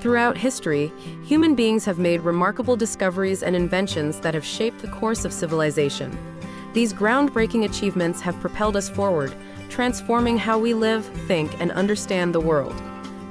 Throughout history, human beings have made remarkable discoveries and inventions that have shaped the course of civilization. These groundbreaking achievements have propelled us forward, transforming how we live, think, and understand the world.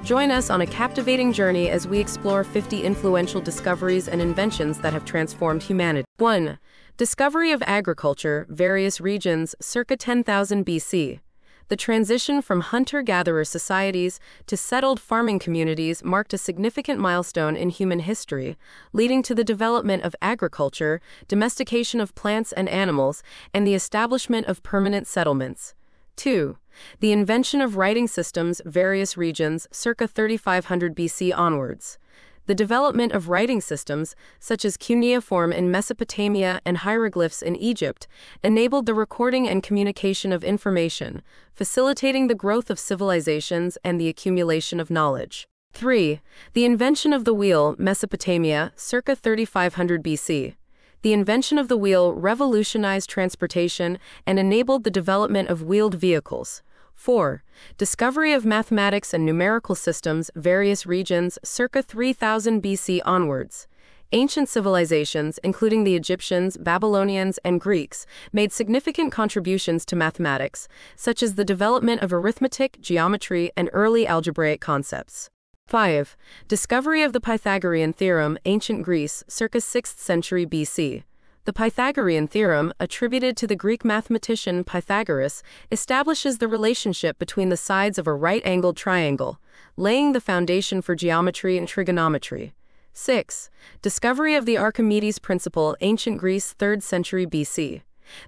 Join us on a captivating journey as we explore 50 influential discoveries and inventions that have transformed humanity. 1. Discovery of agriculture, various regions, circa 10,000 BC. The transition from hunter-gatherer societies to settled farming communities marked a significant milestone in human history, leading to the development of agriculture, domestication of plants and animals, and the establishment of permanent settlements. 2. The invention of writing systems, various regions, circa 3500 BC onwards. The development of writing systems, such as cuneiform in Mesopotamia and hieroglyphs in Egypt, enabled the recording and communication of information, facilitating the growth of civilizations and the accumulation of knowledge. 3. The invention of the wheel, Mesopotamia, circa 3500 BC. The invention of the wheel revolutionized transportation and enabled the development of wheeled vehicles. 4. Discovery of mathematics and numerical systems, various regions, circa 3000 BC onwards. Ancient civilizations, including the Egyptians, Babylonians, and Greeks, made significant contributions to mathematics, such as the development of arithmetic, geometry, and early algebraic concepts. 5. Discovery of the Pythagorean theorem, ancient Greece, circa 6th century BC. The Pythagorean theorem, attributed to the Greek mathematician Pythagoras, establishes the relationship between the sides of a right-angled triangle, laying the foundation for geometry and trigonometry. 6. Discovery of the Archimedes principle, ancient Greece, 3rd century BC.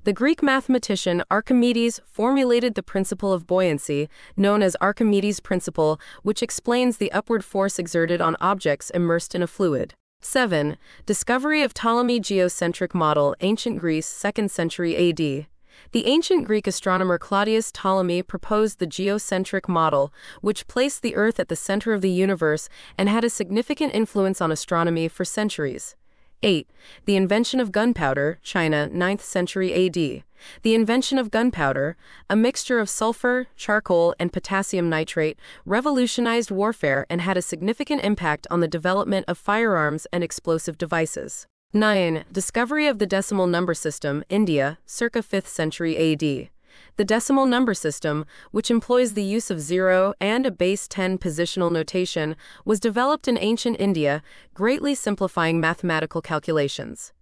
The Greek mathematician Archimedes formulated the principle of buoyancy, known as Archimedes' principle, which explains the upward force exerted on objects immersed in a fluid. 7. Discovery of Ptolemy's geocentric model, ancient Greece, 2nd century AD. The ancient Greek astronomer Claudius Ptolemy proposed the geocentric model, which placed the Earth at the center of the universe and had a significant influence on astronomy for centuries. 8. The invention of gunpowder, China, 9th century AD. The invention of gunpowder, a mixture of sulfur, charcoal, and potassium nitrate, revolutionized warfare and had a significant impact on the development of firearms and explosive devices. 9. Discovery of the decimal number system, India, circa 5th century AD. The decimal number system, which employs the use of 0 and a base 10 positional notation, was developed in ancient India, greatly simplifying mathematical calculations.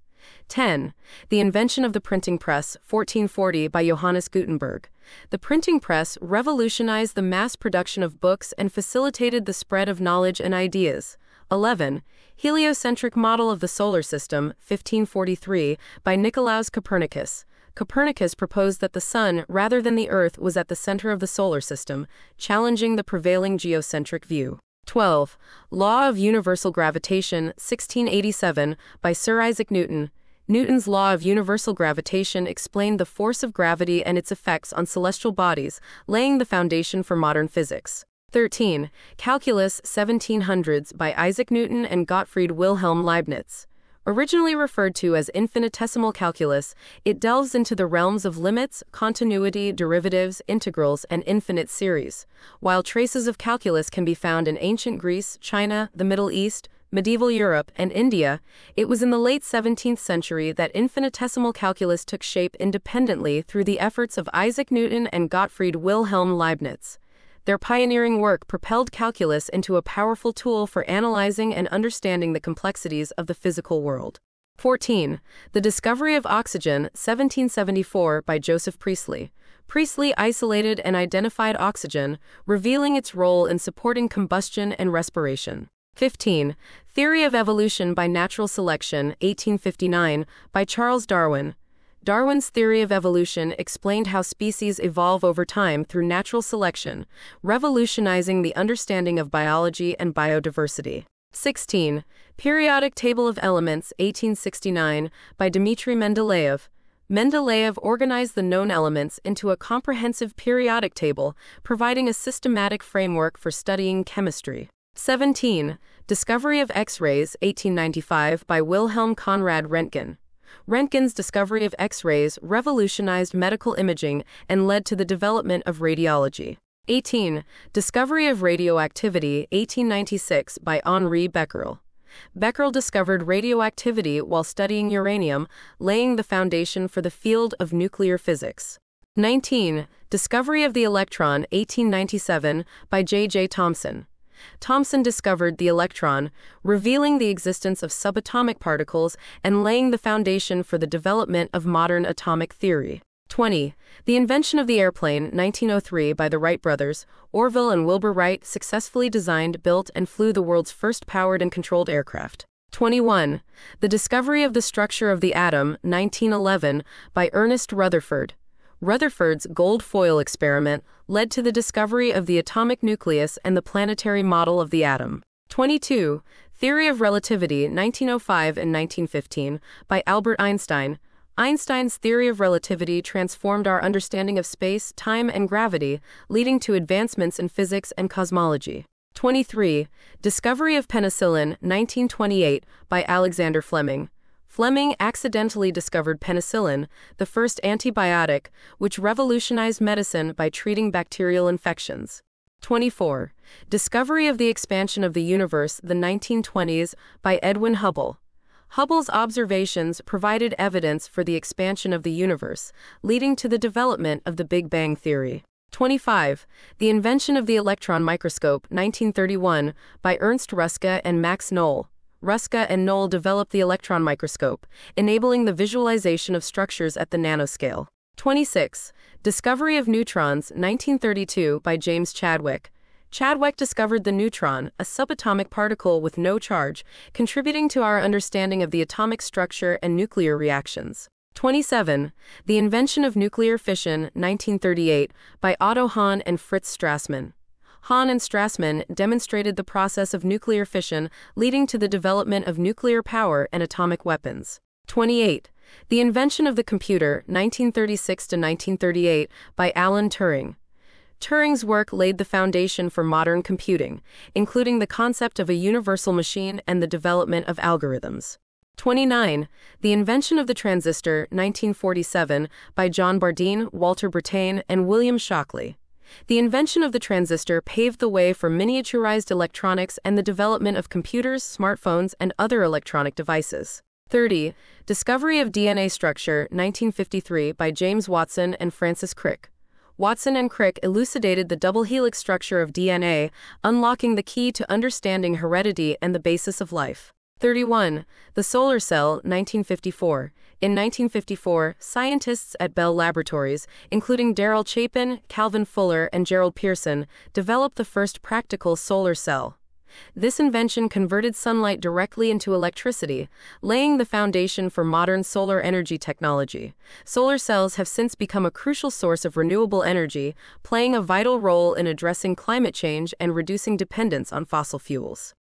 10. The invention of the printing press, 1440, by Johannes Gutenberg. The printing press revolutionized the mass production of books and facilitated the spread of knowledge and ideas. 11. Heliocentric model of the solar system, 1543, by Nicolaus Copernicus. Copernicus proposed that the Sun, rather than the Earth, was at the center of the solar system, challenging the prevailing geocentric view. 12. Law of universal gravitation, 1687, by Sir Isaac Newton. Newton's law of universal gravitation explained the force of gravity and its effects on celestial bodies, laying the foundation for modern physics. 13. Calculus, 1700s, by Isaac Newton and Gottfried Wilhelm Leibniz. Originally referred to as infinitesimal calculus, it delves into the realms of limits, continuity, derivatives, integrals, and infinite series. While traces of calculus can be found in ancient Greece, China, the Middle East, medieval Europe, and India, it was in the late 17th century that infinitesimal calculus took shape independently through the efforts of Isaac Newton and Gottfried Wilhelm Leibniz. Their pioneering work propelled calculus into a powerful tool for analyzing and understanding the complexities of the physical world. 14. The discovery of oxygen, 1774, by Joseph Priestley. Priestley isolated and identified oxygen, revealing its role in supporting combustion and respiration. 15. Theory of evolution by natural selection, 1859, by Charles Darwin. Darwin's theory of evolution explained how species evolve over time through natural selection, revolutionizing the understanding of biology and biodiversity. 16. Periodic table of elements, 1869, by Dmitry Mendeleev. Mendeleev organized the known elements into a comprehensive periodic table, providing a systematic framework for studying chemistry. 17. Discovery of X-rays, 1895, by Wilhelm Konrad Rentgen. Röntgen's discovery of X-rays revolutionized medical imaging and led to the development of radiology. 18. Discovery of radioactivity, 1896, by Henri Becquerel. Becquerel discovered radioactivity while studying uranium, laying the foundation for the field of nuclear physics. 19. Discovery of the electron, 1897, by J. J. Thomson. Thomson discovered the electron, revealing the existence of subatomic particles and laying the foundation for the development of modern atomic theory. 20. The invention of the airplane, 1903, by the Wright brothers. Orville and Wilbur Wright successfully designed, built, and flew the world's first powered and controlled aircraft. 21. The discovery of the structure of the atom, 1911, by Ernest Rutherford. Rutherford's gold foil experiment led to the discovery of the atomic nucleus and the planetary model of the atom. 22. Theory of Relativity, 1905 and 1915, by Albert Einstein. Einstein's theory of relativity transformed our understanding of space, time, and gravity, leading to advancements in physics and cosmology. 23. Discovery of penicillin, 1928, by Alexander Fleming. Fleming accidentally discovered penicillin, the first antibiotic, which revolutionized medicine by treating bacterial infections. 24. Discovery of the expansion of the universe, the 1920s, by Edwin Hubble. Hubble's observations provided evidence for the expansion of the universe, leading to the development of the Big Bang theory. 25. The invention of the electron microscope, 1931, by Ernst Ruska and Max Knoll. Ruska and Knoll developed the electron microscope, enabling the visualization of structures at the nanoscale. 26. Discovery of neutrons, 1932, by James Chadwick. Chadwick discovered the neutron, a subatomic particle with no charge, contributing to our understanding of the atomic structure and nuclear reactions. 27. The invention of nuclear fission, 1938, by Otto Hahn and Fritz Strassmann. Hahn and Strassmann demonstrated the process of nuclear fission, leading to the development of nuclear power and atomic weapons. 28. The invention of the computer, 1936 to 1938, by Alan Turing. Turing's work laid the foundation for modern computing, including the concept of a universal machine and the development of algorithms. 29. The invention of the transistor, 1947, by John Bardeen, Walter Brattain, and William Shockley. The invention of the transistor paved the way for miniaturized electronics and the development of computers, smartphones, and other electronic devices. 30. Discovery of DNA structure, 1953, by James Watson and Francis Crick. Watson and Crick elucidated the double helix structure of DNA, unlocking the key to understanding heredity and the basis of life. 31. The solar cell, 1954. In 1954, scientists at Bell Laboratories, including Darrell Chapin, Calvin Fuller, and Gerald Pearson, developed the first practical solar cell. This invention converted sunlight directly into electricity, laying the foundation for modern solar energy technology. Solar cells have since become a crucial source of renewable energy, playing a vital role in addressing climate change and reducing dependence on fossil fuels.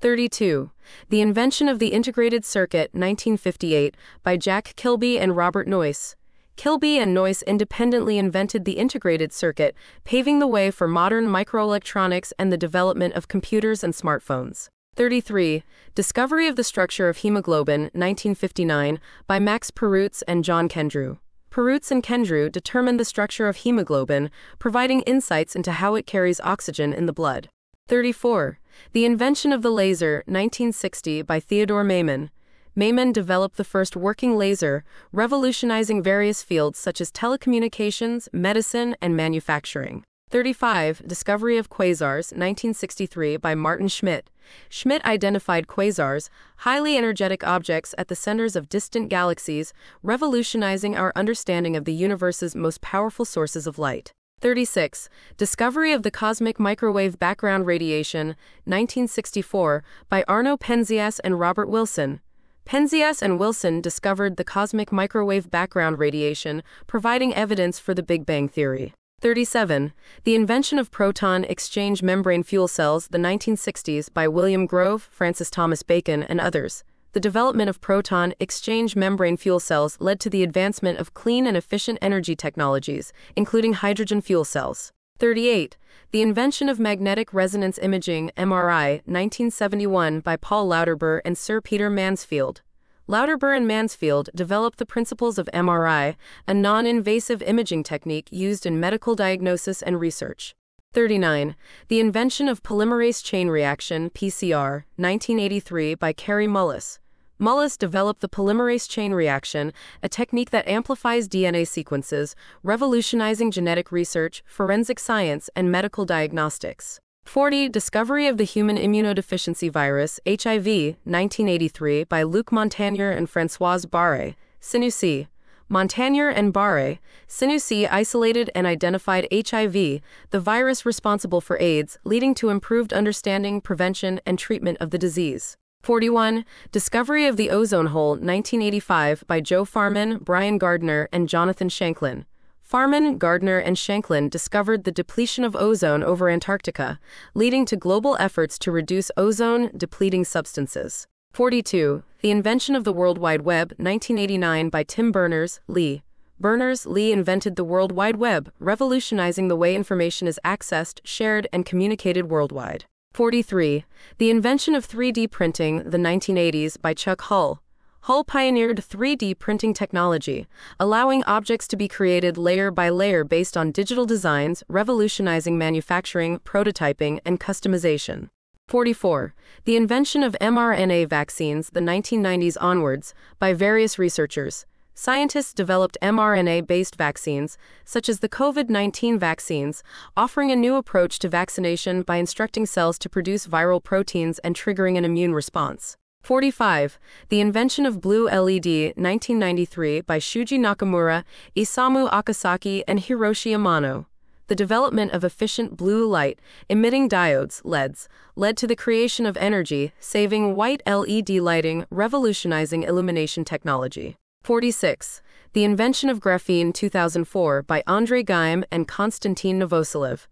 32. The invention of the integrated circuit, 1958, by Jack Kilby and Robert Noyce. Kilby and Noyce independently invented the integrated circuit, paving the way for modern microelectronics and the development of computers and smartphones. 33. Discovery of the structure of hemoglobin, 1959, by Max Perutz and John Kendrew. Perutz and Kendrew determined the structure of hemoglobin, providing insights into how it carries oxygen in the blood. 34. The invention of the laser, 1960, by Theodore Maiman. Maiman developed the first working laser, revolutionizing various fields such as telecommunications, medicine, and manufacturing. 35. Discovery of quasars, 1963, by Martin Schmidt. Schmidt identified quasars, highly energetic objects at the centers of distant galaxies, revolutionizing our understanding of the universe's most powerful sources of light. 36. Discovery of the cosmic microwave background radiation, 1964, by Arno Penzias and Robert Wilson. Penzias and Wilson discovered the cosmic microwave background radiation, providing evidence for the Big Bang theory. 37. The invention of proton exchange membrane fuel cells, the 1960s, by William Grove, Francis Thomas Bacon, and others. The development of proton exchange membrane fuel cells led to the advancement of clean and efficient energy technologies, including hydrogen fuel cells. 38. The invention of magnetic resonance imaging, MRI, 1971, by Paul Lauterbur and Sir Peter Mansfield. Lauterbur and Mansfield developed the principles of MRI, a non-invasive imaging technique used in medical diagnosis and research. 39. The invention of polymerase chain reaction, PCR, 1983 by Carey Mullis. Mullis developed the polymerase chain reaction, a technique that amplifies DNA sequences, revolutionizing genetic research, forensic science, and medical diagnostics. 40. Discovery of the human immunodeficiency virus, HIV, 1983 by Luc Montagnier and Françoise Barré, Sinoussi. Montagnier and Barré, Sinoussi isolated and identified HIV, the virus responsible for AIDS, leading to improved understanding, prevention, and treatment of the disease. 41. Discovery of the ozone hole, 1985 by Joe Farman, Brian Gardner, and Jonathan Shanklin. Farman, Gardner, and Shanklin discovered the depletion of ozone over Antarctica, leading to global efforts to reduce ozone-depleting substances. 42. The invention of the World Wide Web, 1989 by Tim Berners-Lee. Berners-Lee invented the World Wide Web, revolutionizing the way information is accessed, shared, and communicated worldwide. 43. The invention of 3D printing, the 1980s by Chuck Hull. Hull pioneered 3D printing technology, allowing objects to be created layer by layer based on digital designs, revolutionizing manufacturing, prototyping, and customization. 44. The invention of mRNA vaccines, the 1990s onwards, by various researchers. Scientists developed mRNA-based vaccines, such as the COVID-19 vaccines, offering a new approach to vaccination by instructing cells to produce viral proteins and triggering an immune response. 45. The invention of blue LED, 1993 by Shuji Nakamura, Isamu Akasaki, and Hiroshi Amano. The development of efficient blue light-emitting diodes, LEDs, led to the creation of energy-saving white LED lighting, revolutionizing illumination technology. 46. The invention of graphene, 2004 by Andrei Geim and Konstantin Novoseliv.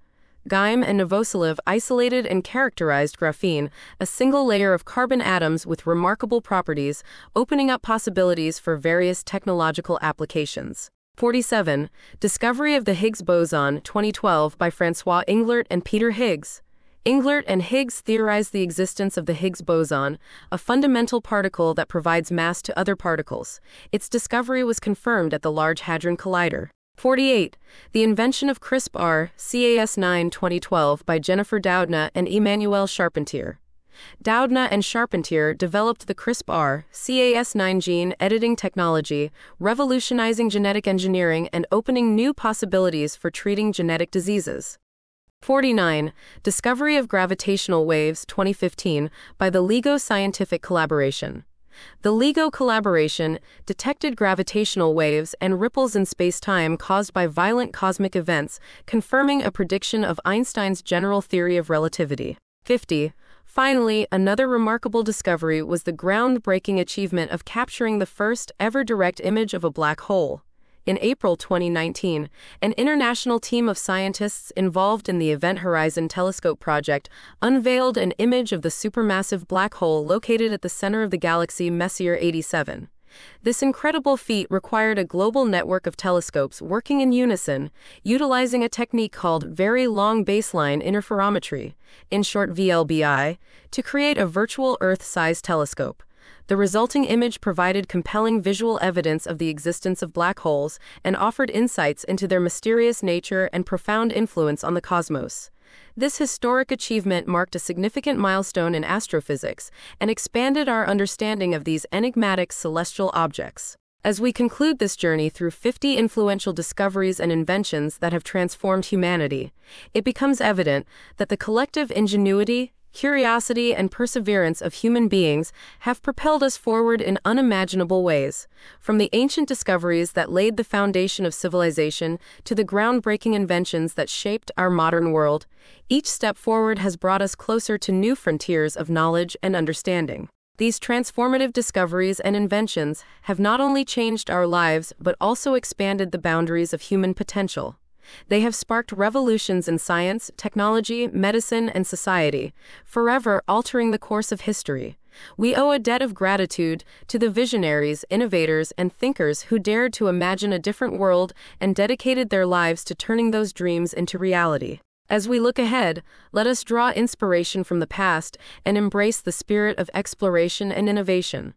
Geim and Novoseliv isolated and characterized graphene, a single layer of carbon atoms with remarkable properties, opening up possibilities for various technological applications. 47. Discovery of the Higgs boson, 2012 by Francois Englert and Peter Higgs. Englert and Higgs theorized the existence of the Higgs boson, a fundamental particle that provides mass to other particles. Its discovery was confirmed at the Large Hadron Collider. 48. The invention of CRISPR, Cas9 2012 by Jennifer Doudna and Emmanuel Charpentier. Doudna and Charpentier developed the CRISPR, Cas9 gene editing technology, revolutionizing genetic engineering and opening new possibilities for treating genetic diseases. 49. Discovery of gravitational waves, 2015 by the LIGO Scientific Collaboration. The LIGO collaboration detected gravitational waves and ripples in space-time caused by violent cosmic events, confirming a prediction of Einstein's general theory of relativity. 50. Finally, another remarkable discovery was the groundbreaking achievement of capturing the first-ever direct image of a black hole. In April 2019, an international team of scientists involved in the Event Horizon Telescope project unveiled an image of the supermassive black hole located at the center of the galaxy Messier 87. This incredible feat required a global network of telescopes working in unison, utilizing a technique called Very Long Baseline Interferometry, in short VLBI, to create a virtual Earth-sized telescope. The resulting image provided compelling visual evidence of the existence of black holes and offered insights into their mysterious nature and profound influence on the cosmos. This historic achievement marked a significant milestone in astrophysics and expanded our understanding of these enigmatic celestial objects. As we conclude this journey through 50 influential discoveries and inventions that have transformed humanity, it becomes evident that the collective ingenuity, curiosity, and perseverance of human beings have propelled us forward in unimaginable ways, from the ancient discoveries that laid the foundation of civilization to the groundbreaking inventions that shaped our modern world. Each step forward has brought us closer to new frontiers of knowledge and understanding. These transformative discoveries and inventions have not only changed our lives but also expanded the boundaries of human potential. They have sparked revolutions in science, technology, medicine, and society, forever altering the course of history. We owe a debt of gratitude to the visionaries, innovators, and thinkers who dared to imagine a different world and dedicated their lives to turning those dreams into reality. As we look ahead, let us draw inspiration from the past and embrace the spirit of exploration and innovation.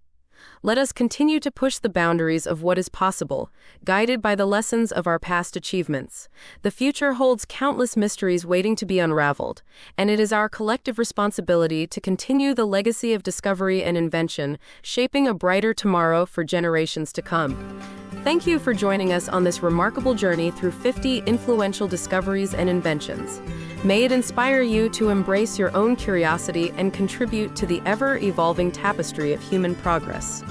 Let us continue to push the boundaries of what is possible, guided by the lessons of our past achievements. The future holds countless mysteries waiting to be unraveled, and it is our collective responsibility to continue the legacy of discovery and invention, shaping a brighter tomorrow for generations to come. Thank you for joining us on this remarkable journey through 50 influential discoveries and inventions. May it inspire you to embrace your own curiosity and contribute to the ever-evolving tapestry of human progress.